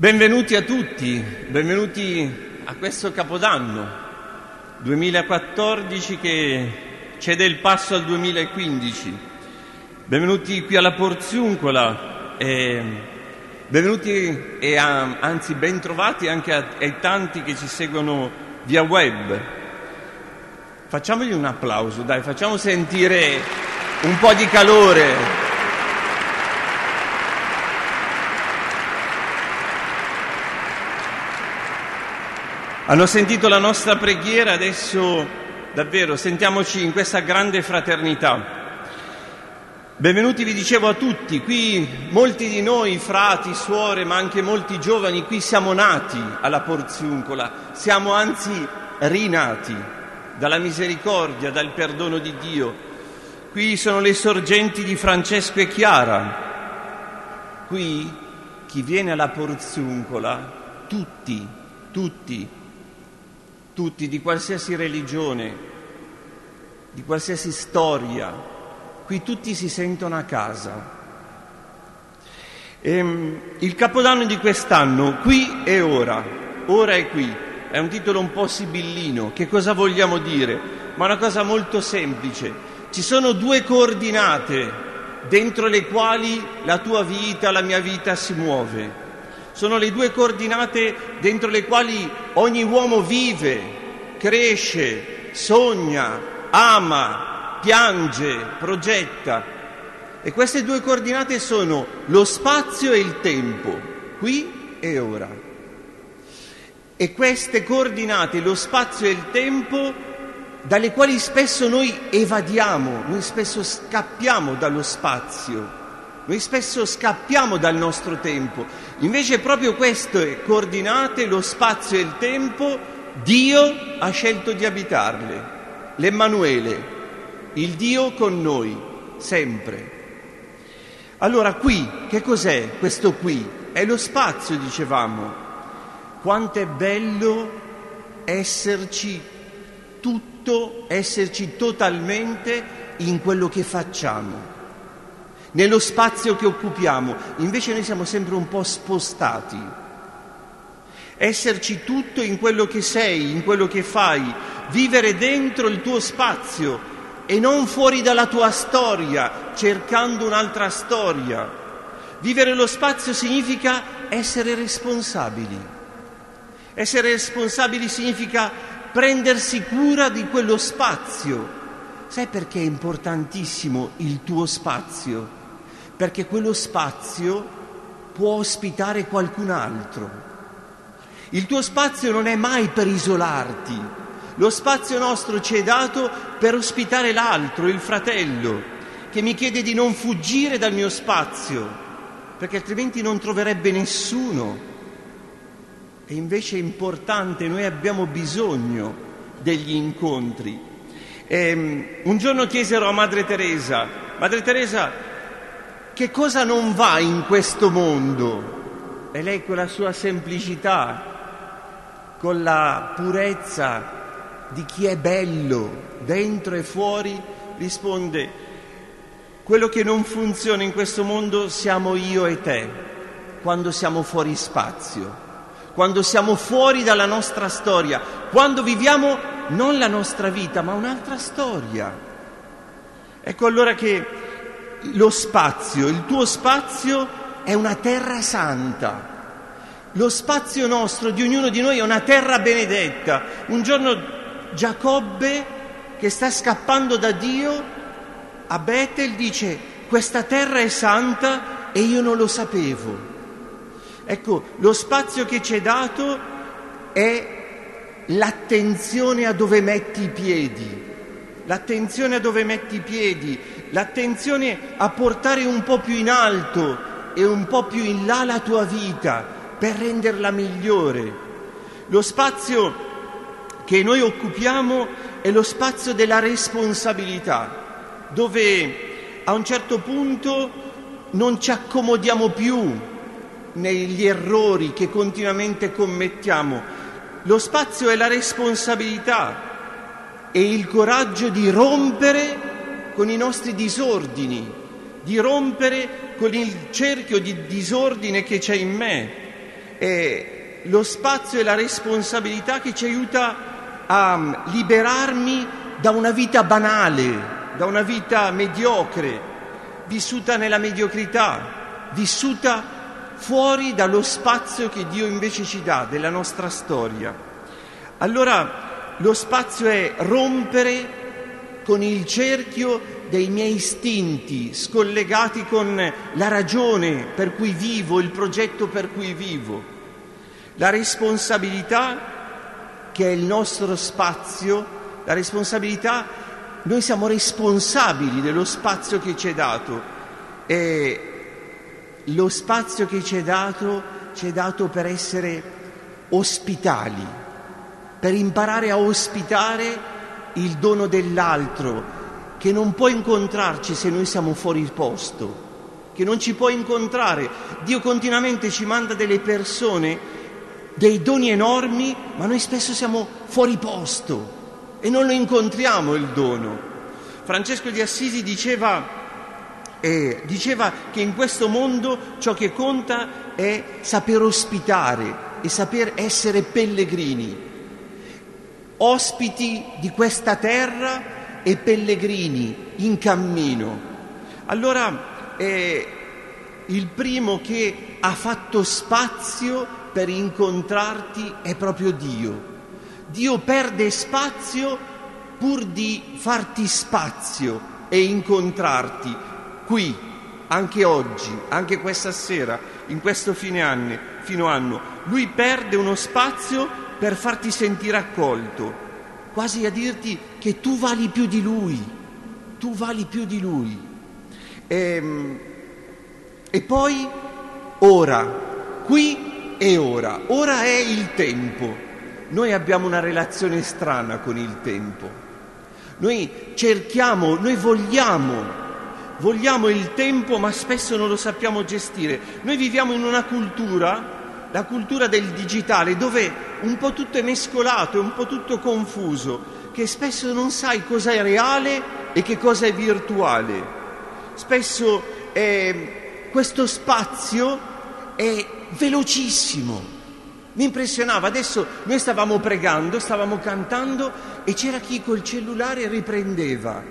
Benvenuti a tutti, benvenuti a questo Capodanno 2014 che cede il passo al 2015. Benvenuti qui alla Porziuncola, bentrovati anche ai tanti che ci seguono via web. Facciamogli un applauso, dai, facciamo sentire un po' di calore. Hanno sentito la nostra preghiera, adesso davvero sentiamoci in questa grande fraternità. Benvenuti, vi dicevo, a tutti. Qui molti di noi, frati, suore, ma anche molti giovani, qui siamo nati alla Porziuncola, siamo anzi rinati dalla misericordia, dal perdono di Dio. Qui sono le sorgenti di Francesco e Chiara. Qui chi viene alla Porziuncola, tutti, di qualsiasi religione, di qualsiasi storia, qui tutti si sentono a casa. Il Capodanno di quest'anno, qui e ora, ora e qui, è un titolo un po' sibillino. Che cosa vogliamo dire? Ma una cosa molto semplice. Ci sono due coordinate dentro le quali la tua vita, la mia vita si muove. Sono le due coordinate dentro le quali ogni uomo vive, cresce, sogna, ama, piange, progetta. E queste due coordinate sono lo spazio e il tempo, qui e ora. E queste coordinate, lo spazio e il tempo, dalle quali spesso noi evadiamo, noi spesso scappiamo dallo spazio. Noi spesso scappiamo dal nostro tempo, invece proprio queste coordinate, lo spazio e il tempo, Dio ha scelto di abitarle. L'Emmanuele, il Dio con noi, sempre. Allora qui, che cos'è questo qui? È lo spazio, dicevamo. Quanto è bello esserci tutto, esserci totalmente in quello che facciamo, nello spazio che occupiamo. Invece noi siamo sempre un po' spostati. Esserci tutto in quello che sei, in quello che fai, vivere dentro il tuo spazio e non fuori dalla tua storia, cercando un'altra storia. Vivere lo spazio significa essere responsabili. Essere responsabili significa prendersi cura di quello spazio. Sai perché è importantissimo il tuo spazio? Perché quello spazio può ospitare qualcun altro. Il tuo spazio non è mai per isolarti. Lo spazio nostro ci è dato per ospitare l'altro, il fratello, che mi chiede di non fuggire dal mio spazio, perché altrimenti non troverebbe nessuno. E invece è importante, noi abbiamo bisogno degli incontri. Un giorno chiesero a Madre Teresa: Madre Teresa, che cosa non va in questo mondo? E lei, con la sua semplicità, con la purezza di chi è bello dentro e fuori, risponde: quello che non funziona in questo mondo siamo io e te, quando siamo fuori spazio, quando siamo fuori dalla nostra storia, quando viviamo non la nostra vita ma un'altra storia. Ecco allora che lo spazio, il tuo spazio, è una terra santa. Lo spazio nostro, di ognuno di noi, è una terra benedetta. Un giorno Giacobbe, che sta scappando da Dio a Betel, dice: questa terra è santa e io non lo sapevo. Ecco, lo spazio che ci è dato è l'attenzione a dove metti i piedi, l'attenzione a dove metti i piedi, l'attenzione a portare un po' più in alto e un po' più in là la tua vita per renderla migliore. Lo spazio che noi occupiamo è lo spazio della responsabilità, dove a un certo punto non ci accomodiamo più negli errori che continuamente commettiamo. Lo spazio è la responsabilità e il coraggio di rompere con i nostri disordini, di rompere con il cerchio di disordine che c'è in me. lo spazio e la responsabilità che ci aiuta a liberarmi da una vita banale, da una vita mediocre, vissuta nella mediocrità, vissuta fuori dallo spazio che Dio invece ci dà, della nostra storia. Allora lo spazio è rompere con il cerchio dei miei istinti scollegati con la ragione per cui vivo, il progetto per cui vivo. La responsabilità, che è il nostro spazio, la responsabilità, noi siamo responsabili dello spazio che ci è dato, e lo spazio che ci è dato per essere ospitali, per imparare a ospitare il dono dell'altro, che non può incontrarci se noi siamo fuori posto, che non ci può incontrare. Dio continuamente ci manda delle persone, dei doni enormi, ma noi spesso siamo fuori posto e non lo incontriamo il dono. Francesco di Assisi diceva che in questo mondo ciò che conta è saper ospitare e saper essere pellegrini, ospiti di questa terra e pellegrini in cammino. Allora il primo che ha fatto spazio per incontrarti è proprio Dio. Dio perde spazio pur di farti spazio e incontrarti qui, anche oggi, anche questa sera, in questo fine anno. Lui perde uno spazio per farti sentire accolto, quasi a dirti che tu vali più di Lui, tu vali più di Lui. E poi ora, qui e ora. Ora è il tempo. Noi abbiamo una relazione strana con il tempo. Noi cerchiamo, noi vogliamo il tempo, ma spesso non lo sappiamo gestire. Noi viviamo in una cultura, la cultura del digitale, dove un po' tutto è mescolato, è un po' tutto confuso, che spesso non sai cosa è reale e che cosa è virtuale. Spesso questo spazio è velocissimo. Mi impressionava, adesso noi stavamo pregando, stavamo cantando e c'era chi col cellulare riprendeva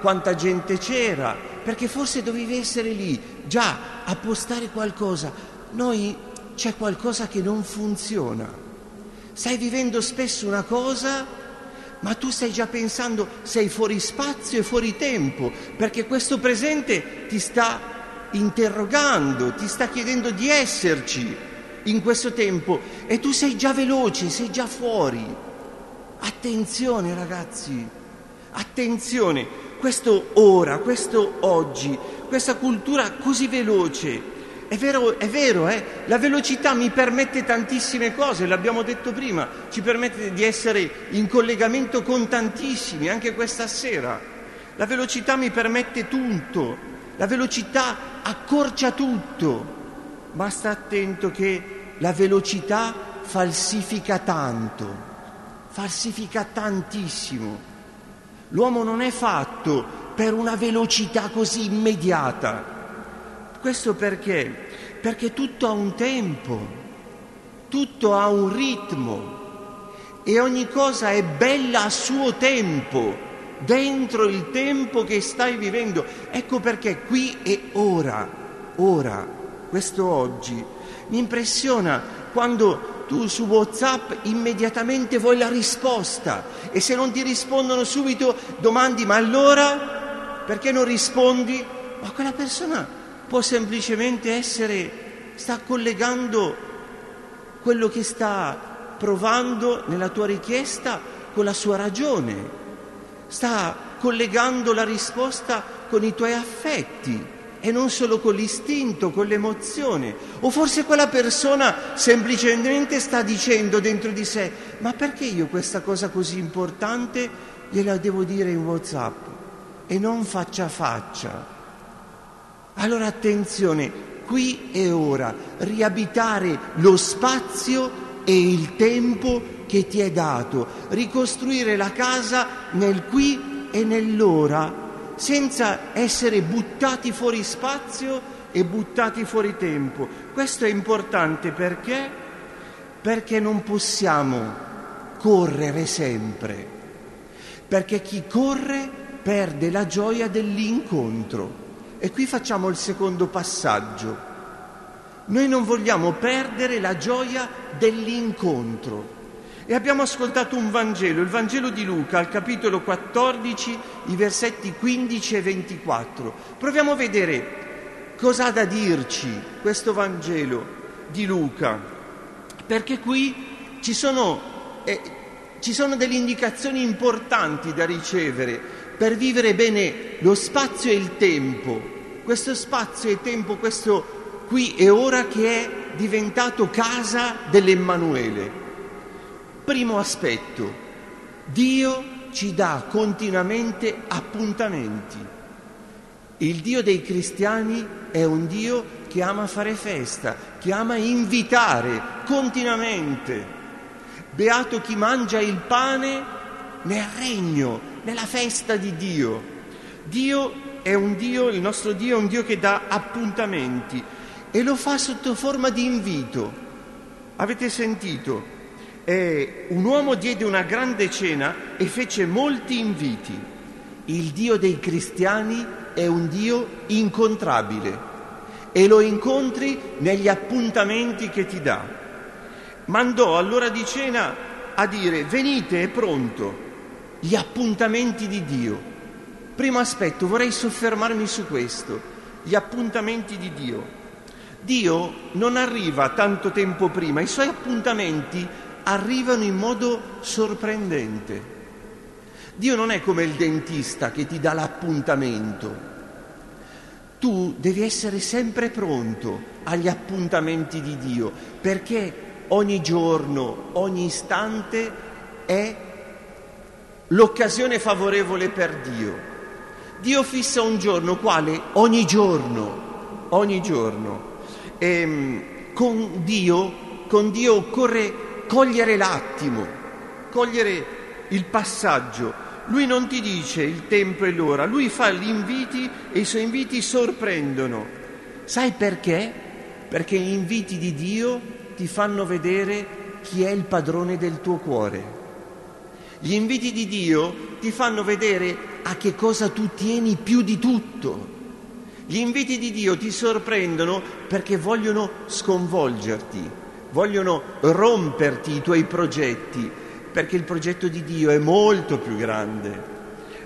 quanta gente c'era, perché forse dovevi essere lì già a postare qualcosa. Noi c'è qualcosa che non funziona. Stai vivendo spesso una cosa, ma tu stai già pensando, sei fuori spazio e fuori tempo, perché questo presente ti sta interrogando, ti sta chiedendo di esserci in questo tempo e tu sei già veloce, sei già fuori. Attenzione ragazzi, attenzione. Questo ora, questo oggi, questa cultura così veloce, è vero, la velocità mi permette tantissime cose, l'abbiamo detto prima, ci permette di essere in collegamento con tantissimi, anche questa sera. La velocità mi permette tutto, la velocità accorcia tutto, ma sta attento che la velocità falsifica tanto, falsifica tantissimo. L'uomo non è fatto per una velocità così immediata. Questo perché? Perché tutto ha un tempo, tutto ha un ritmo e ogni cosa è bella a suo tempo, dentro il tempo che stai vivendo. Ecco perché qui e ora, questo oggi. Mi impressiona quando tu su WhatsApp immediatamente vuoi la risposta e se non ti rispondono subito domandi: ma allora perché non rispondi? Ma quella persona può semplicemente sta collegando quello che sta provando nella tua richiesta con la sua ragione, sta collegando la risposta con i tuoi affetti e non solo con l'istinto, con l'emozione. O forse quella persona semplicemente sta dicendo dentro di sé: ma perché io questa cosa così importante gliela devo dire in WhatsApp e non faccia a faccia? Allora attenzione, qui e ora, riabitare lo spazio e il tempo che ti è dato, ricostruire la casa nel qui e nell'ora, senza essere buttati fuori spazio e buttati fuori tempo. Questo è importante perché? Perché non possiamo correre sempre, perché chi corre perde la gioia dell'incontro. E qui facciamo il secondo passaggio. Noi non vogliamo perdere la gioia dell'incontro. E abbiamo ascoltato un Vangelo, il Vangelo di Luca, al capitolo 14, i versetti 15 e 24. Proviamo a vedere cosa ha da dirci questo Vangelo di Luca, perché qui ci sono delle indicazioni importanti da ricevere per vivere bene lo spazio e il tempo. Questo spazio e tempo, questo qui e ora che è diventato casa dell'Emmanuele. Primo aspetto, Dio ci dà continuamente appuntamenti. Il Dio dei cristiani è un Dio che ama fare festa, che ama invitare continuamente. Beato chi mangia il pane nel regno, nella festa di Dio. Dio è un Dio, il nostro Dio è un Dio che dà appuntamenti e lo fa sotto forma di invito. Avete sentito? Un uomo diede una grande cena e fece molti inviti. Il Dio dei cristiani è un Dio incontrabile e lo incontri negli appuntamenti che ti dà. Mandò all'ora di cena a dire: venite, è pronto. Gli appuntamenti di Dio. Primo aspetto, vorrei soffermarmi su questo, gli appuntamenti di Dio. Dio non arriva tanto tempo prima, i suoi appuntamenti arrivano in modo sorprendente. Dio non è come il dentista che ti dà l'appuntamento. Tu devi essere sempre pronto agli appuntamenti di Dio, perché ogni giorno, ogni istante è l'occasione favorevole per Dio. Dio fissa un giorno, quale? Ogni giorno, ogni giorno. Con Dio occorre cogliere l'attimo, cogliere il passaggio. Lui non ti dice il tempo e l'ora, lui fa gli inviti e i suoi inviti sorprendono. Sai perché? Perché gli inviti di Dio ti fanno vedere chi è il padrone del tuo cuore. Gli inviti di Dio ti fanno vedere a che cosa tu tieni più di tutto. Gli inviti di Dio ti sorprendono perché vogliono sconvolgerti. Vogliono romperti i tuoi progetti, perché il progetto di Dio è molto più grande.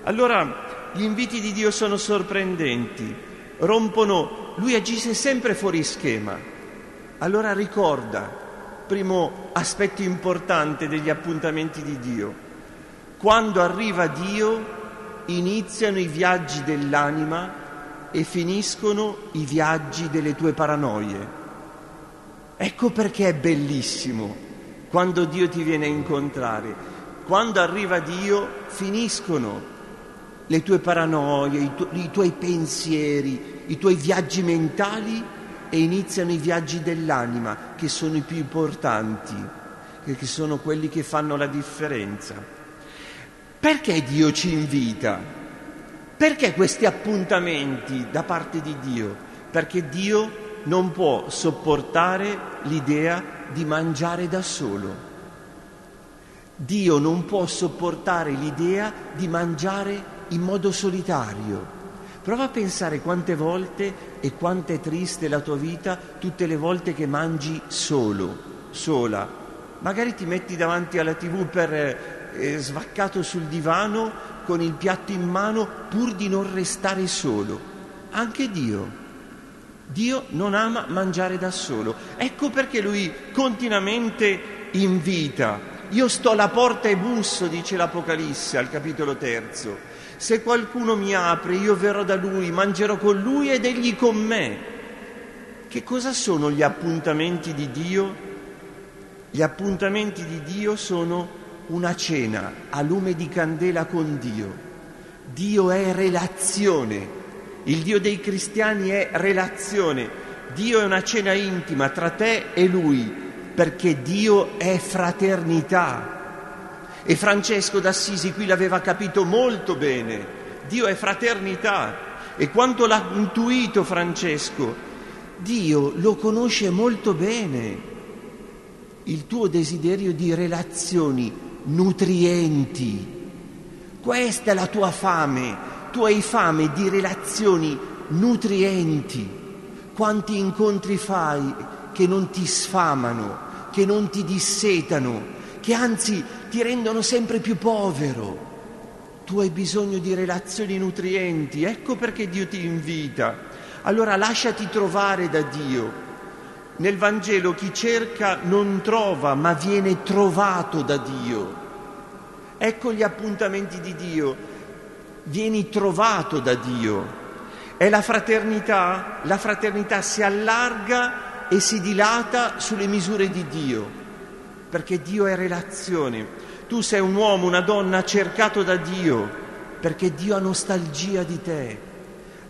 Allora, gli inviti di Dio sono sorprendenti, rompono, lui agisce sempre fuori schema. Allora ricorda, primo aspetto importante degli appuntamenti di Dio, quando arriva Dio iniziano i viaggi dell'anima e finiscono i viaggi delle tue paranoie. Ecco perché è bellissimo quando Dio ti viene a incontrare. Quando arriva Dio finiscono le tue paranoie, i tuoi pensieri, i tuoi viaggi mentali e iniziano i viaggi dell'anima, che sono i più importanti, che sono quelli che fanno la differenza. Perché Dio ci invita? Perché questi appuntamenti da parte di Dio? Perché Dio non può sopportare l'idea di mangiare da solo. Dio non può sopportare l'idea di mangiare in modo solitario. Prova a pensare quante volte e quanto è triste la tua vita tutte le volte che mangi solo, sola. Magari ti metti davanti alla TV svaccato sul divano con il piatto in mano pur di non restare solo. Anche Dio non ama mangiare da solo. Ecco perché lui continuamente invita. Io sto alla porta e busso, dice l'Apocalisse al capitolo 3. Se qualcuno mi apre, io verrò da lui, mangerò con lui ed egli con me. Che cosa sono gli appuntamenti di Dio? Gli appuntamenti di Dio sono una cena a lume di candela con Dio. Dio è relazione. Il Dio dei cristiani è relazione. Dio è una cena intima tra te e Lui, perché Dio è fraternità. E Francesco d'Assisi qui l'aveva capito molto bene. Dio è fraternità. E quanto l'ha intuito Francesco? Dio lo conosce molto bene il tuo desiderio di relazioni nutrienti. Questa è la tua fame, tu hai fame di relazioni nutrienti. Quanti incontri fai che non ti sfamano, che non ti dissetano, che anzi ti rendono sempre più povero? Tu hai bisogno di relazioni nutrienti, ecco perché Dio ti invita. Allora lasciati trovare da Dio. Nel Vangelo chi cerca non trova, ma viene trovato da Dio. Ecco gli appuntamenti di Dio, vieni trovato da Dio. È la fraternità si allarga e si dilata sulle misure di Dio, perché Dio è relazione. Tu sei un uomo, una donna cercato da Dio, perché Dio ha nostalgia di te,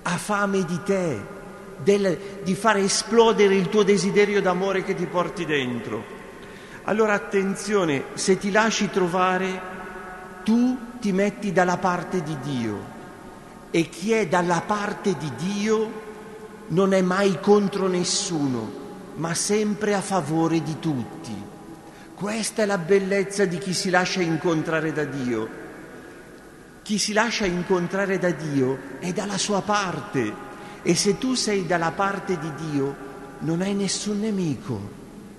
ha fame di te, di fare esplodere il tuo desiderio d'amore che ti porti dentro. Allora attenzione, se ti lasci trovare, tu ti metti dalla parte di Dio, e chi è dalla parte di Dio non è mai contro nessuno, ma sempre a favore di tutti. Questa è la bellezza di chi si lascia incontrare da Dio. Chi si lascia incontrare da Dio è dalla sua parte, e se tu sei dalla parte di Dio non hai nessun nemico,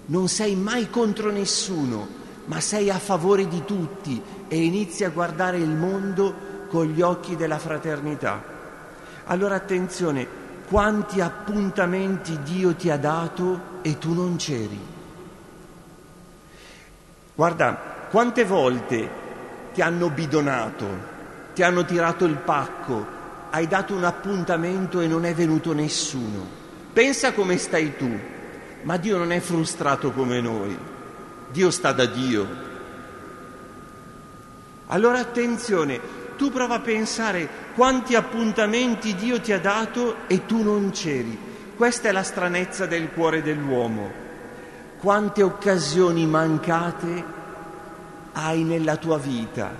non sei mai contro nessuno, ma sei a favore di tutti e inizi a guardare il mondo con gli occhi della fraternità. Allora attenzione, quanti appuntamenti Dio ti ha dato e tu non c'eri. Guarda, quante volte ti hanno bidonato, ti hanno tirato il pacco, hai dato un appuntamento e non è venuto nessuno. Pensa come stai tu, ma Dio non è frustrato come noi. Dio sta da Dio. Allora attenzione, tu prova a pensare quanti appuntamenti Dio ti ha dato e tu non c'eri. Questa è la stranezza del cuore dell'uomo. Quante occasioni mancate hai nella tua vita?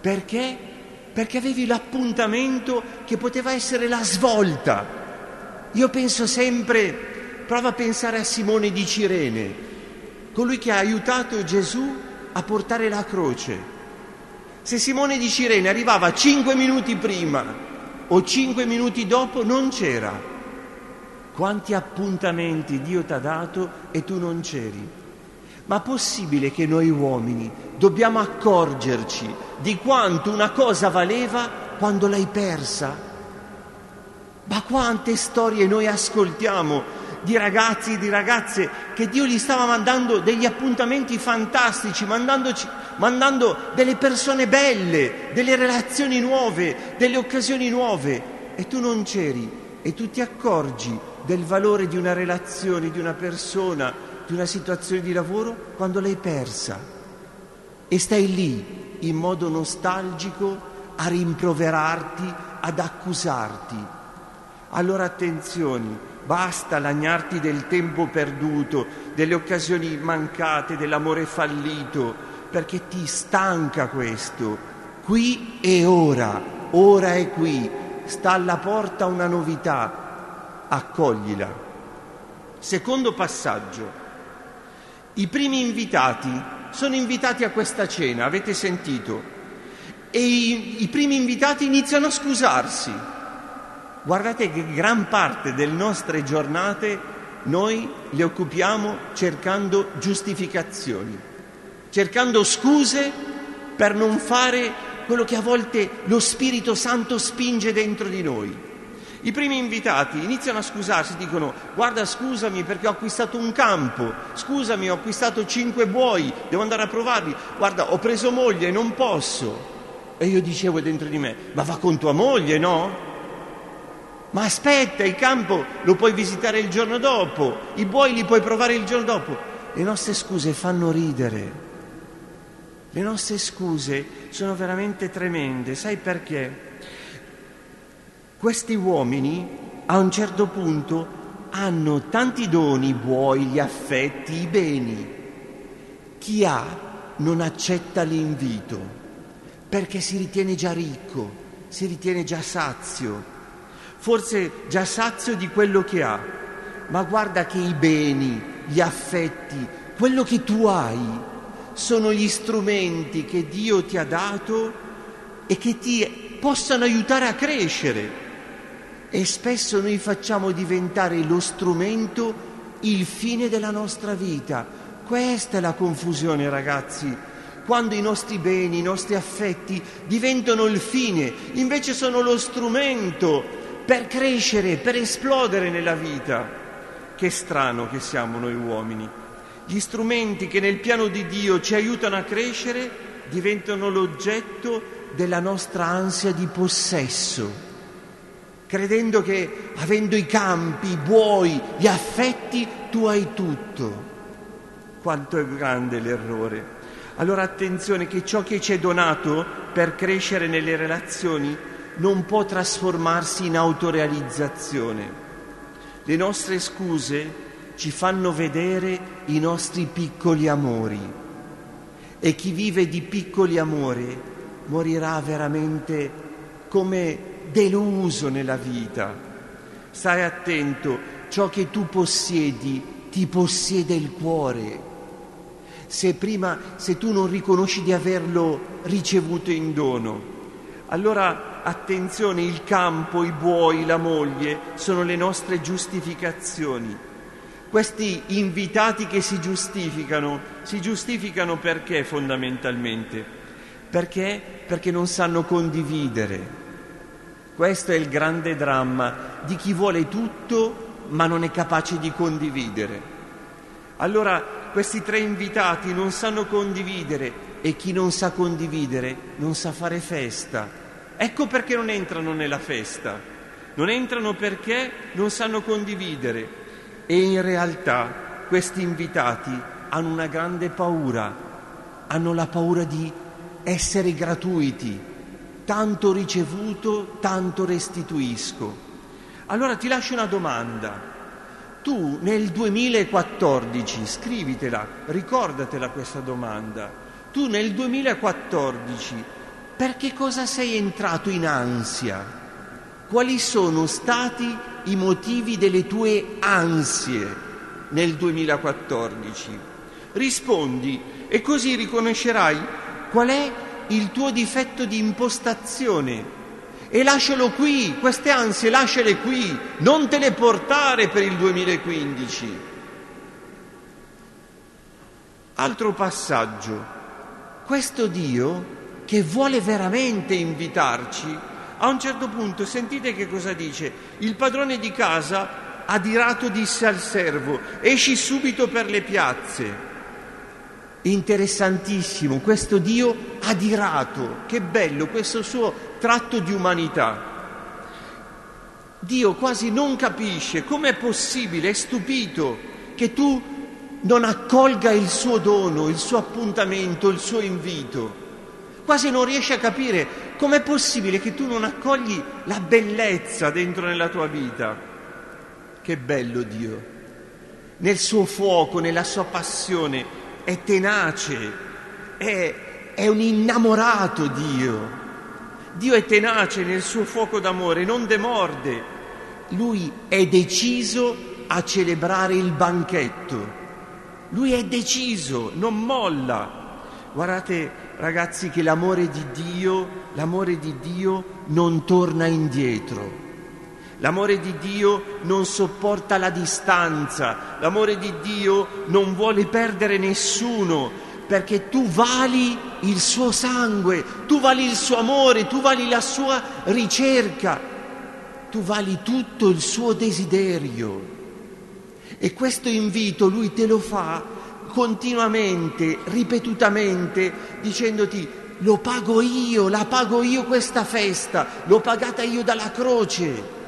Perché? Perché avevi l'appuntamento che poteva essere la svolta. Io penso sempre, prova a pensare a Simone di Cirene, colui che ha aiutato Gesù a portare la croce. Se Simone di Cirene arrivava 5 minuti prima o 5 minuti dopo, non c'era. Quanti appuntamenti Dio ti ha dato e tu non c'eri? Ma possibile che noi uomini dobbiamo accorgerci di quanto una cosa valeva quando l'hai persa? Ma quante storie noi ascoltiamo di ragazzi e di ragazze che Dio gli stava mandando degli appuntamenti fantastici, mandando delle persone belle, delle relazioni nuove, delle occasioni nuove, e tu non c'eri, e tu ti accorgi del valore di una relazione, di una persona, di una situazione di lavoro quando l'hai persa, e stai lì in modo nostalgico a rimproverarti, ad accusarti. Allora attenzione, basta lagnarti del tempo perduto, delle occasioni mancate, dell'amore fallito, perché ti stanca questo. Qui e ora, ora e qui, sta alla porta una novità, accoglila. Secondo passaggio, i primi invitati sono invitati a questa cena, avete sentito, e i primi invitati iniziano a scusarsi. Guardate che gran parte delle nostre giornate noi le occupiamo cercando giustificazioni, cercando scuse per non fare quello che a volte lo Spirito Santo spinge dentro di noi. I primi invitati iniziano a scusarsi, dicono: guarda, scusami perché ho acquistato un campo, scusami, ho acquistato 5 buoi, devo andare a provarli, guarda, ho preso moglie e non posso. E io dicevo dentro di me: ma va con tua moglie, no? Ma aspetta, il campo lo puoi visitare il giorno dopo, i buoi li puoi provare il giorno dopo. Le nostre scuse fanno ridere. Le nostre scuse sono veramente tremende. Sai perché? Questi uomini a un certo punto hanno tanti doni, i buoi, gli affetti, i beni. Chi ha non accetta l'invito perché si ritiene già ricco, si ritiene già sazio. Forse già sazio di quello che ha, ma guarda che i beni, gli affetti, quello che tu hai, sono gli strumenti che Dio ti ha dato e che ti possano aiutare a crescere. E spesso noi facciamo diventare lo strumento il fine della nostra vita. Questa è la confusione, ragazzi, quando i nostri beni, i nostri affetti diventano il fine, invece sono lo strumento per crescere, per esplodere nella vita. Che strano che siamo noi uomini. Gli strumenti che nel piano di Dio ci aiutano a crescere diventano l'oggetto della nostra ansia di possesso, credendo che avendo i campi, i buoi, gli affetti, tu hai tutto. Quanto è grande l'errore. Allora attenzione che ciò che ci è donato per crescere nelle relazioni non può trasformarsi in autorealizzazione. Le nostre scuse ci fanno vedere i nostri piccoli amori, e chi vive di piccoli amori morirà veramente come deluso nella vita. Stai attento, ciò che tu possiedi ti possiede il cuore. Se tu non riconosci di averlo ricevuto in dono, allora attenzione, il campo, i buoi, la moglie sono le nostre giustificazioni. Questi invitati che si giustificano perché fondamentalmente? Perché non sanno condividere. Questo è il grande dramma di chi vuole tutto ma non è capace di condividere. Allora questi tre invitati non sanno condividere, e chi non sa condividere non sa fare festa. Ecco perché non entrano nella festa. Non entrano perché non sanno condividere. E in realtà questi invitati hanno una grande paura. Hanno la paura di essere gratuiti. Tanto ricevuto, tanto restituisco. Allora ti lascio una domanda. Tu nel 2014, scrivitela, ricordatela questa domanda. Tu nel 2014 per che cosa sei entrato in ansia? Quali sono stati i motivi delle tue ansie nel 2014? Rispondi e così riconoscerai qual è il tuo difetto di impostazione, e lascialo qui, queste ansie lasciale qui, non te le portare per il 2015. Altro passaggio. Questo Dio che vuole veramente invitarci, a un certo punto sentite che cosa dice. Il padrone di casa adirato disse al servo: esci subito per le piazze. Interessantissimo, questo Dio adirato, che bello questo suo tratto di umanità. Dio quasi non capisce com'è possibile, è stupito che tu non accolga il suo dono, il suo appuntamento, il suo invito. Quasi non riesce a capire com'è possibile che tu non accogli la bellezza dentro nella tua vita. Che bello Dio, nel suo fuoco, nella sua passione. È tenace, è un innamorato Dio. Dio è tenace nel suo fuoco d'amore, non demorde. Lui è deciso a celebrare il banchetto. Lui è deciso, non molla. Guardate, ragazzi, che l'amore di Dio non torna indietro. L'amore di Dio non sopporta la distanza, l'amore di Dio non vuole perdere nessuno, perché tu vali il suo sangue, tu vali il suo amore, tu vali la sua ricerca, tu vali tutto il suo desiderio. E questo invito lui te lo fa continuamente, ripetutamente, dicendoti: lo pago io, la pago io questa festa, l'ho pagata io dalla croce.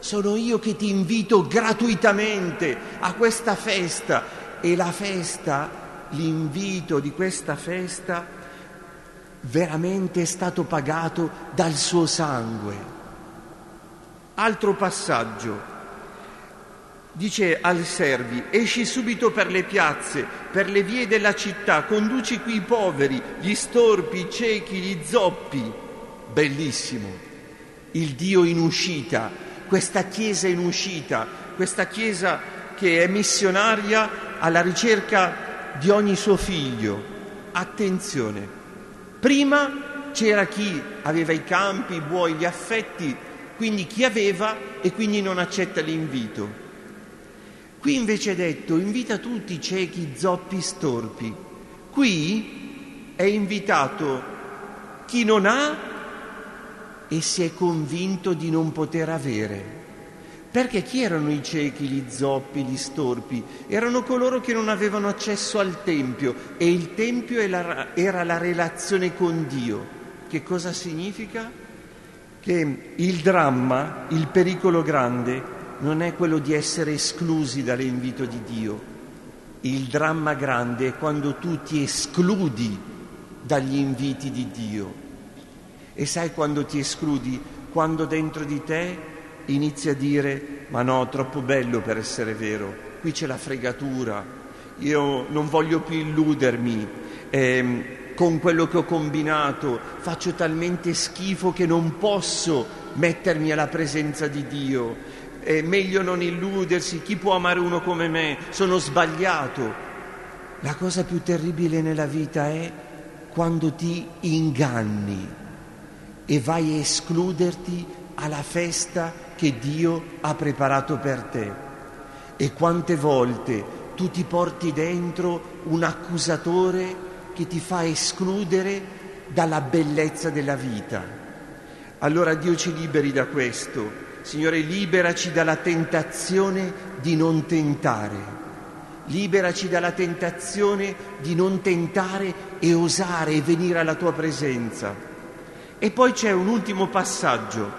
Sono io che ti invito gratuitamente a questa festa, e la festa, l'invito di questa festa veramente è stato pagato dal suo sangue. Altro passaggio. Dice al servi: esci subito per le piazze, per le vie della città, conduci qui i poveri, gli storpi, i ciechi, gli zoppi. Bellissimo. Il Dio in uscita. Questa Chiesa in uscita, questa Chiesa che è missionaria alla ricerca di ogni suo figlio. Attenzione, prima c'era chi aveva i campi, i buoi, gli affetti, quindi chi aveva e quindi non accetta l'invito. Qui invece è detto, invita tutti, ciechi, zoppi, storpi. Qui è invitato chi non ha e si è convinto di non poter avere. Perché chi erano i ciechi, gli zoppi, gli storpi? Erano coloro che non avevano accesso al Tempio, e il Tempio era la relazione con Dio. Che cosa significa? Che il dramma, il pericolo grande, non è quello di essere esclusi dall'invito di Dio. Il dramma grande è quando tu ti escludi dagli inviti di Dio. E sai quando ti escludi? Quando dentro di te inizi a dire: ma no, troppo bello per essere vero, qui c'è la fregatura, io non voglio più illudermi, con quello che ho combinato faccio talmente schifo che non posso mettermi alla presenza di Dio. È meglio non illudersi, chi può amare uno come me? Sono sbagliato. La cosa più terribile nella vita è quando ti inganni e vai a escluderti alla festa che Dio ha preparato per te. E quante volte tu ti porti dentro un accusatore che ti fa escludere dalla bellezza della vita. Allora Dio ci liberi da questo. Signore, liberaci dalla tentazione di non tentare. Liberaci dalla tentazione di non tentare e osare e venire alla Tua presenza. E poi c'è un ultimo passaggio.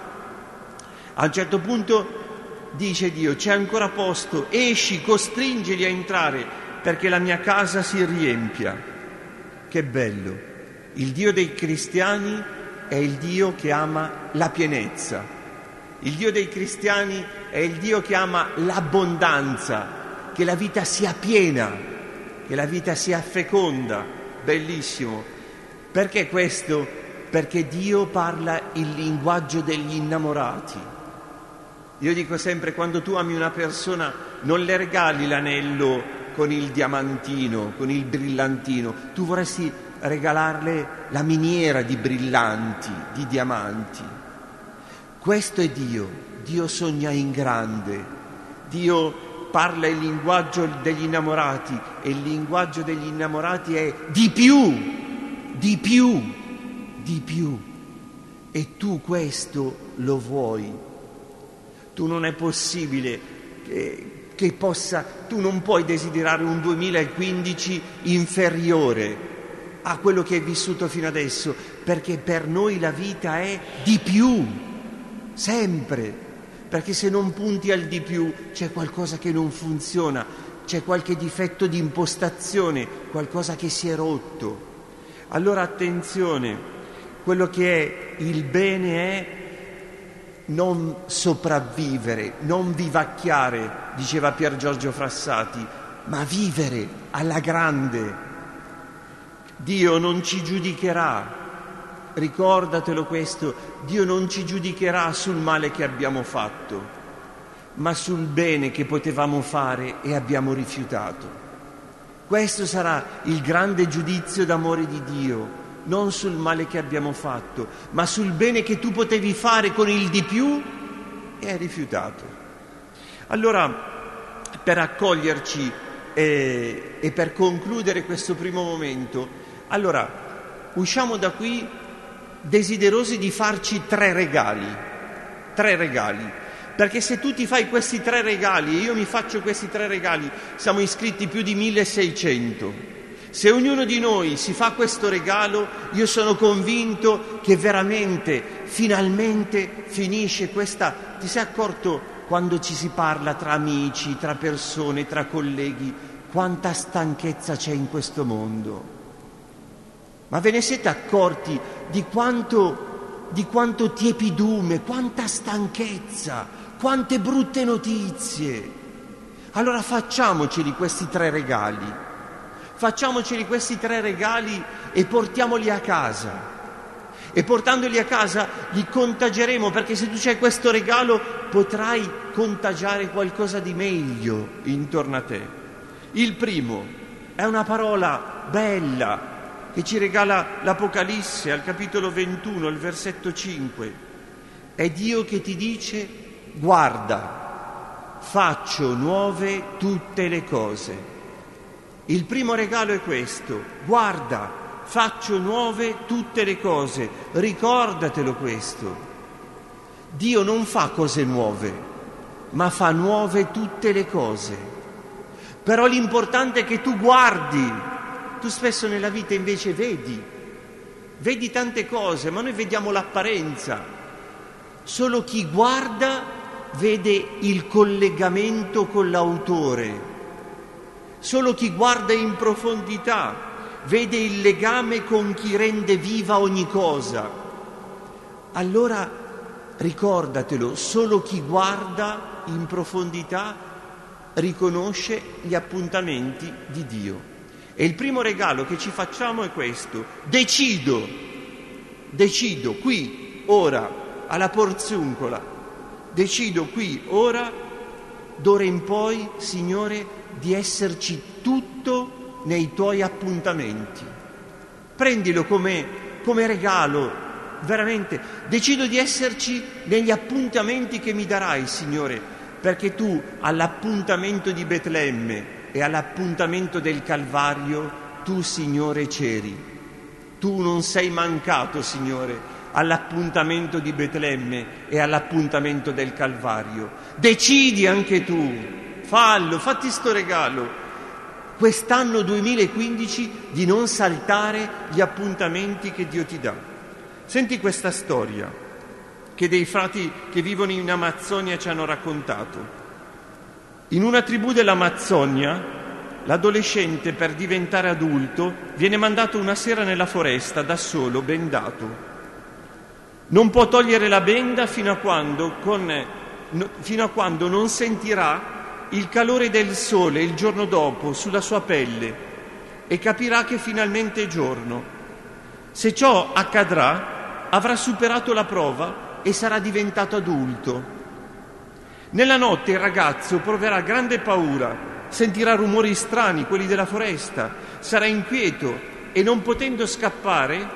A un certo punto dice Dio: c'è ancora posto, esci, costringeli a entrare perché la mia casa si riempia. Che bello! Il Dio dei cristiani è il Dio che ama la pienezza. Il Dio dei cristiani è il Dio che ama l'abbondanza, che la vita sia piena, che la vita sia feconda. Bellissimo. Perché questo? Perché Dio parla il linguaggio degli innamorati. Io dico sempre, quando tu ami una persona non le regali l'anello con il diamantino, con il brillantino, tu vorresti regalarle la miniera di brillanti, di diamanti. Questo è Dio. Dio sogna in grande. Dio parla il linguaggio degli innamorati, e il linguaggio degli innamorati è di più, di più, di più. E tu questo lo vuoi. Tu non è possibile che possa, tu non puoi desiderare un 2015 inferiore a quello che hai vissuto fino adesso, perché per noi la vita è di più. Sempre, perché se non punti al di più c'è qualcosa che non funziona, c'è qualche difetto di impostazione, qualcosa che si è rotto. Allora attenzione, quello che è il bene è non sopravvivere, non vivacchiare, diceva Pier Giorgio Frassati, ma vivere alla grande. Dio non ci giudicherà. Ricordatelo questo, Dio non ci giudicherà sul male che abbiamo fatto, ma sul bene che potevamo fare e abbiamo rifiutato. Questo sarà il grande giudizio d'amore di Dio, non sul male che abbiamo fatto, ma sul bene che tu potevi fare con il di più e hai rifiutato. Allora, per accoglierci e per concludere questo primo momento, allora usciamo da qui desiderosi di farci tre regali, perché se tu ti fai questi tre regali e io mi faccio questi tre regali, siamo iscritti più di 1600. Se ognuno di noi si fa questo regalo, io sono convinto che veramente, finalmente finisce questa... Ti sei accorto quando ci si parla tra amici, tra persone, tra colleghi, quanta stanchezza c'è in questo mondo? Ma ve ne siete accorti di quanto tiepidume, quanta stanchezza, quante brutte notizie? Allora facciamoceli questi tre regali e portiamoli a casa. e portandoli a casa li contagieremo, perché se tu c'hai questo regalo potrai contagiare qualcosa di meglio intorno a te. Il primo è una parola bella che ci regala l'Apocalisse al capitolo 21, al versetto 5. È Dio che ti dice: guarda, faccio nuove tutte le cose. Il primo regalo è questo: guarda, faccio nuove tutte le cose. Ricordatelo questo. Dio non fa cose nuove, ma fa nuove tutte le cose. Però l'importante è che tu guardi. Tu spesso nella vita invece vedi tante cose, ma noi vediamo l'apparenza. Solo chi guarda vede il collegamento con l'autore. Solo chi guarda in profondità vede il legame con chi rende viva ogni cosa. Allora ricordatelo, solo chi guarda in profondità riconosce gli appuntamenti di Dio. E il primo regalo che ci facciamo è questo: decido qui, ora, alla Porziuncola, decido qui, ora, d'ora in poi, Signore, di esserci tutto nei tuoi appuntamenti. Prendilo come regalo, veramente. Decido di esserci negli appuntamenti che mi darai, Signore, perché tu all'appuntamento di Betlemme e all'appuntamento del Calvario tu, Signore, c'eri. Tu non sei mancato, Signore, all'appuntamento di Betlemme e all'appuntamento del Calvario. Decidi anche tu, fallo, fatti sto regalo quest'anno 2015 di non saltare gli appuntamenti che Dio ti dà. Senti questa storia che dei frati che vivono in Amazzonia ci hanno raccontato. In una tribù dell'Amazzonia, l'adolescente per diventare adulto viene mandato una sera nella foresta da solo, bendato. Non può togliere la benda fino a quando non sentirà il calore del sole il giorno dopo sulla sua pelle e capirà che finalmente è giorno. Se ciò accadrà, avrà superato la prova e sarà diventato adulto. Nella notte il ragazzo proverà grande paura, sentirà rumori strani, quelli della foresta, sarà inquieto e, non potendo scappare,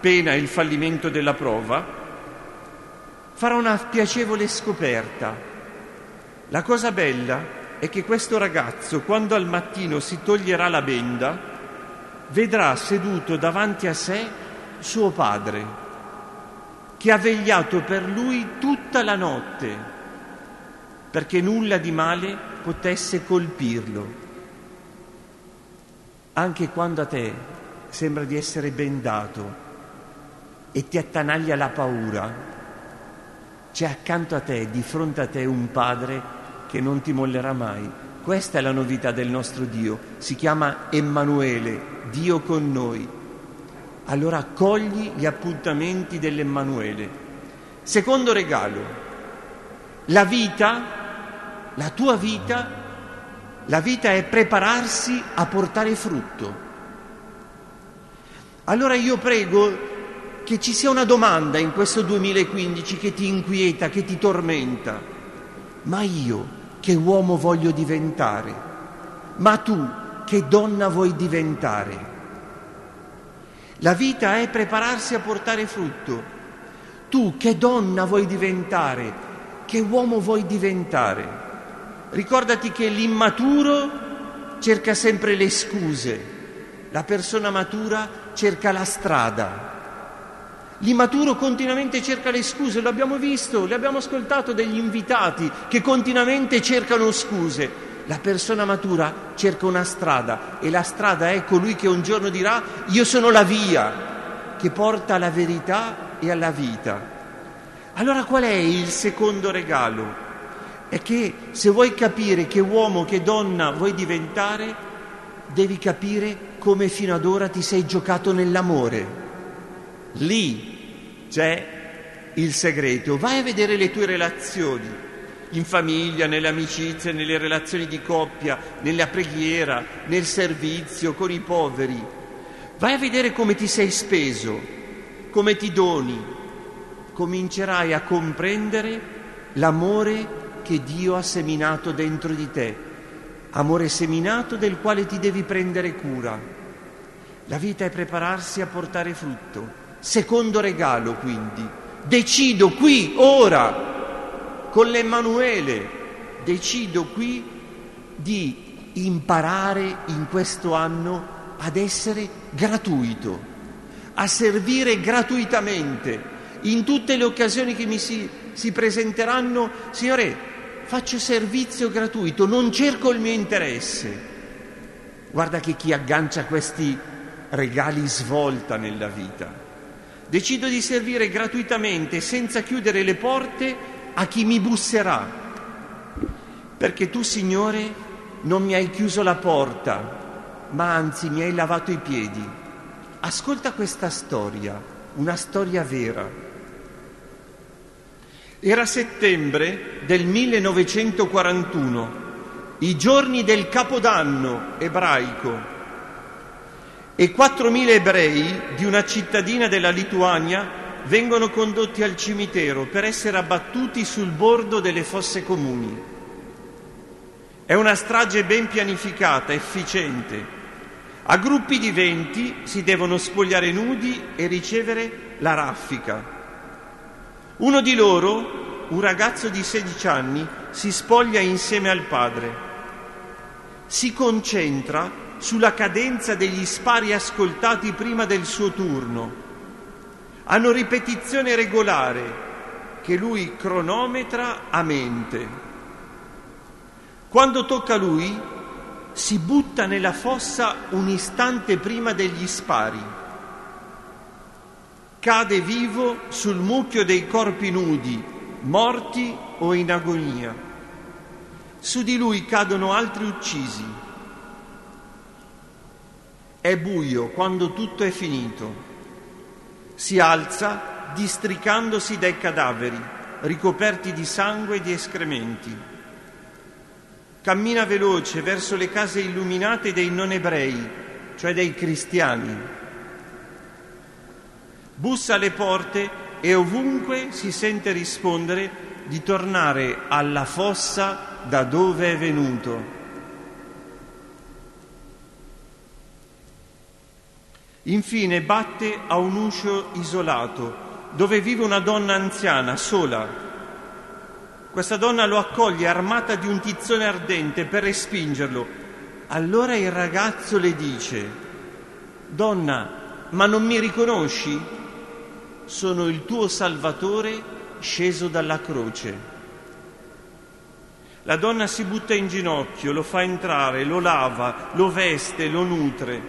pena il fallimento della prova, farà una piacevole scoperta. La cosa bella è che questo ragazzo, quando al mattino si toglierà la benda, vedrà seduto davanti a sé suo padre, che ha vegliato per lui tutta la notte, perché nulla di male potesse colpirlo. Anche quando a te sembra di essere bendato e ti attanaglia la paura, c'è accanto a te, di fronte a te, un Padre che non ti mollerà mai. Questa è la novità del nostro Dio. Si chiama Emmanuele, Dio con noi. Allora accogli gli appuntamenti dell'Emmanuele. Secondo regalo: la vita, la tua vita, la vita è prepararsi a portare frutto. Allora io prego che ci sia una domanda in questo 2015 che ti inquieta, che ti tormenta. Ma io che uomo voglio diventare? Ma tu che donna vuoi diventare? La vita è prepararsi a portare frutto. Tu che donna vuoi diventare? Che uomo vuoi diventare? Ricordati che l'immaturo cerca sempre le scuse, la persona matura cerca la strada. L'immaturo continuamente cerca le scuse, lo abbiamo visto, le abbiamo ascoltato degli invitati che continuamente cercano scuse. La persona matura cerca una strada e la strada è colui che un giorno dirà: io sono la via che porta alla verità e alla vita. Allora qual è il secondo regalo? È che se vuoi capire che uomo, che donna vuoi diventare, devi capire come fino ad ora ti sei giocato nell'amore. Lì c'è il segreto. Vai a vedere le tue relazioni in famiglia, nelle amicizie, nelle relazioni di coppia, nella preghiera, nel servizio, con i poveri. Vai a vedere come ti sei speso, come ti doni, comincerai a comprendere l'amore che Dio ha seminato dentro di te, amore seminato del quale ti devi prendere cura. La vita è prepararsi a portare frutto. Secondo regalo, quindi, decido qui, ora, con l'Emmanuele, decido qui di imparare in questo anno ad essere gratuito, a servire gratuitamente in tutte le occasioni che mi si presenteranno. Signore, faccio servizio gratuito, non cerco il mio interesse. Guarda che chi aggancia questi regali svolta nella vita. Decido di servire gratuitamente, senza chiudere le porte a chi mi busserà, perché tu, Signore, non mi hai chiuso la porta, ma anzi mi hai lavato i piedi. Ascolta questa storia, una storia vera. Era settembre del 1941, i giorni del Capodanno ebraico, e 4.000 ebrei di una cittadina della Lituania vengono condotti al cimitero per essere abbattuti sul bordo delle fosse comuni. È una strage ben pianificata, efficiente. A gruppi di 20 si devono spogliare nudi e ricevere la raffica. Uno di loro, un ragazzo di 16 anni, si spoglia insieme al padre. Si concentra sulla cadenza degli spari ascoltati prima del suo turno. Hanno ripetizione regolare che lui cronometra a mente. Quando tocca a lui, si butta nella fossa un istante prima degli spari. Cade vivo sul mucchio dei corpi nudi, morti o in agonia. Su di lui cadono altri uccisi. È buio quando tutto è finito. Si alza districandosi dai cadaveri, ricoperti di sangue e di escrementi. Cammina veloce verso le case illuminate dei non ebrei, cioè dei cristiani. Bussa alle porte e ovunque si sente rispondere di tornare alla fossa da dove è venuto. Infine batte a un uscio isolato, dove vive una donna anziana, sola. Questa donna lo accoglie armata di un tizzone ardente per respingerlo. Allora il ragazzo le dice: «Donna, ma non mi riconosci? Sono il tuo Salvatore sceso dalla croce». La donna si butta in ginocchio, lo fa entrare, lo lava, lo veste, lo nutre.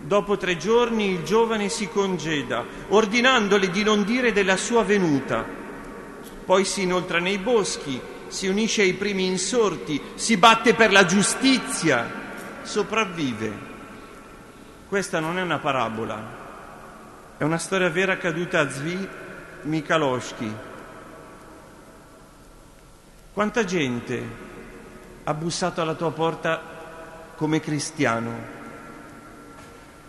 Dopo 3 giorni il giovane si congeda, ordinandole di non dire della sua venuta. Poi si inoltra nei boschi, si unisce ai primi insorti, si batte per la giustizia, sopravvive. Questa non è una parabola, è una storia vera accaduta a Zvi Mikaloschi. Quanta gente ha bussato alla tua porta come cristiano?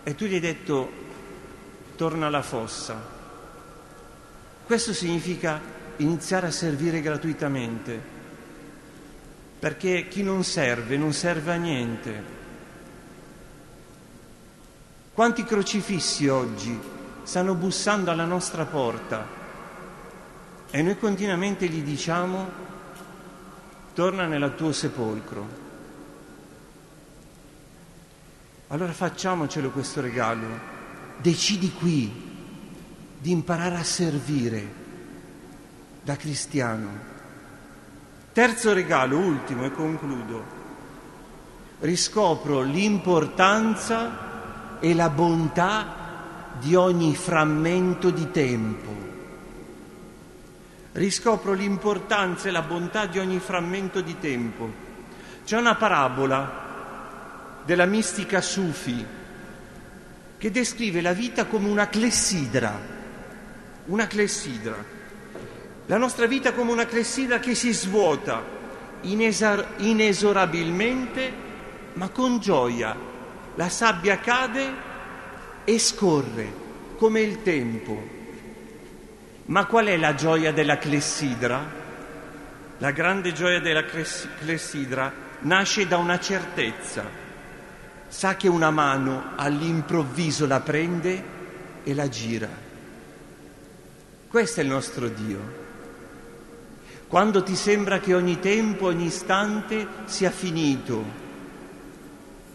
E tu gli hai detto: torna alla fossa. Questo significa iniziare a servire gratuitamente, perché chi non serve non serve a niente. Quanti crocifissi oggi stanno bussando alla nostra porta e noi continuamente gli diciamo: torna nel tuo sepolcro. Allora facciamocelo questo regalo. Decidi qui di imparare a servire da cristiano. Terzo regalo, ultimo, e concludo. Riscopro l'importanza e la bontà di ogni frammento di tempo. Riscopro l'importanza e la bontà di ogni frammento di tempo. C'è una parabola della mistica Sufi che descrive la vita come una clessidra, la nostra vita come una clessidra che si svuota inesorabilmente, ma con gioia. La sabbia cade e scorre come il tempo. Ma qual è la gioia della clessidra? La grande gioia della clessidra nasce da una certezza. Sa che una mano all'improvviso la prende e la gira. Questo è il nostro Dio. Quando ti sembra che ogni tempo, ogni istante sia finito,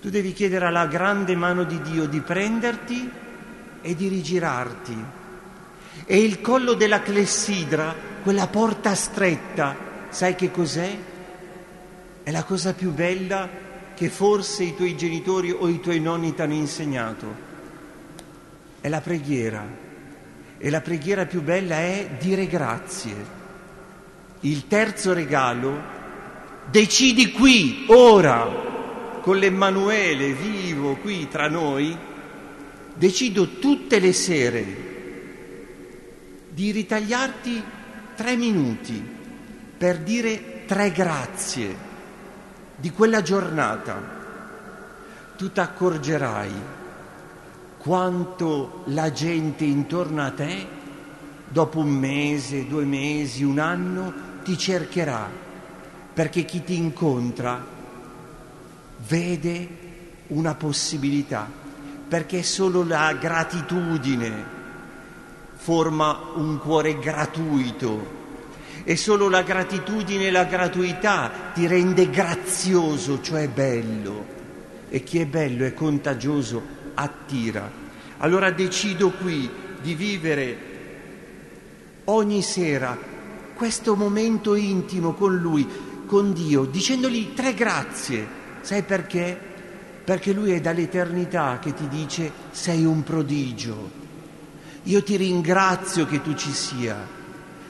tu devi chiedere alla grande mano di Dio di prenderti e di rigirarti. E il collo della clessidra, quella porta stretta, sai che cos'è? È la cosa più bella che forse i tuoi genitori o i tuoi nonni ti hanno insegnato. È la preghiera. E la preghiera più bella è dire grazie. Il terzo regalo, decidi qui, ora, con l'Emmanuele vivo qui tra noi, decido tutte le sere di ritagliarti 3 minuti per dire 3 grazie di quella giornata. Tu ti accorgerai quanto la gente intorno a te, dopo 1 mese, 2 mesi, 1 anno, ti cercherà, perché chi ti incontra vede una possibilità, perché solo la gratitudine forma un cuore gratuito, e solo la gratitudine e la gratuità ti rende grazioso, cioè bello, e chi è bello è contagioso, attira. Allora decido qui di vivere ogni sera questo momento intimo con Lui, con Dio, dicendogli 3 grazie. Sai perché? Perché Lui è dall'eternità che ti dice: sei un prodigio, io ti ringrazio che tu ci sia,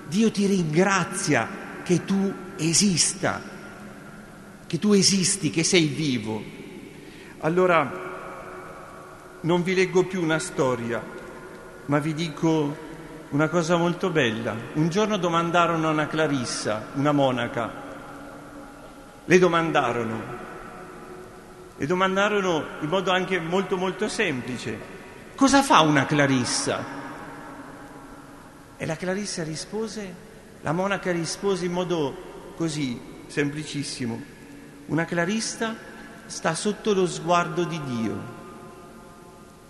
Dio ti ringrazia che tu esista, che tu esisti, che sei vivo. Allora non vi leggo più una storia, ma vi dico una cosa molto bella. Un giorno domandarono a una Clarissa, una monaca, le domandarono in modo anche molto molto semplice: cosa fa una Clarissa? E la Clarissa rispose, la monaca rispose in modo così semplicissimo: una Clarissa sta sotto lo sguardo di Dio,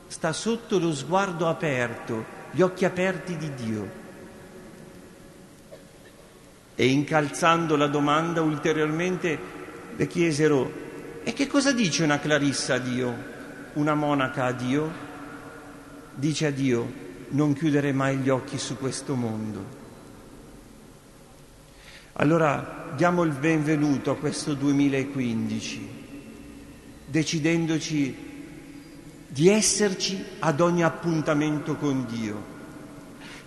sta sotto lo sguardo aperto, gli occhi aperti di Dio. E incalzando la domanda ulteriormente le chiesero: e che cosa dice una Clarissa a Dio? Una monaca a Dio? Dice a Dio: non chiudere mai gli occhi su questo mondo. Allora diamo il benvenuto a questo 2015, decidendoci di esserci ad ogni appuntamento con Dio,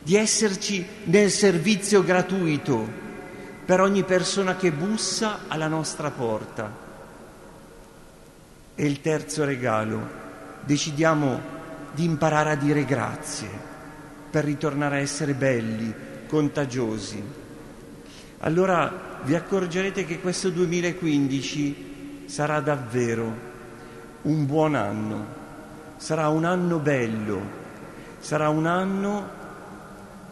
di esserci nel servizio gratuito per ogni persona che bussa alla nostra porta. E il terzo regalo, decidiamo di imparare a dire grazie per ritornare a essere belli, contagiosi. Allora vi accorgerete che questo 2015 sarà davvero un buon anno, sarà un anno bello, sarà un anno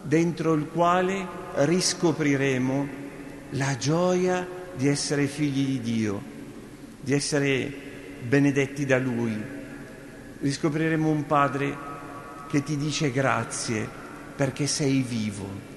dentro il quale riscopriremo la gioia di essere figli di Dio, di essere benedetti da Lui. Riscopriremo un Padre che ti dice grazie perché sei vivo.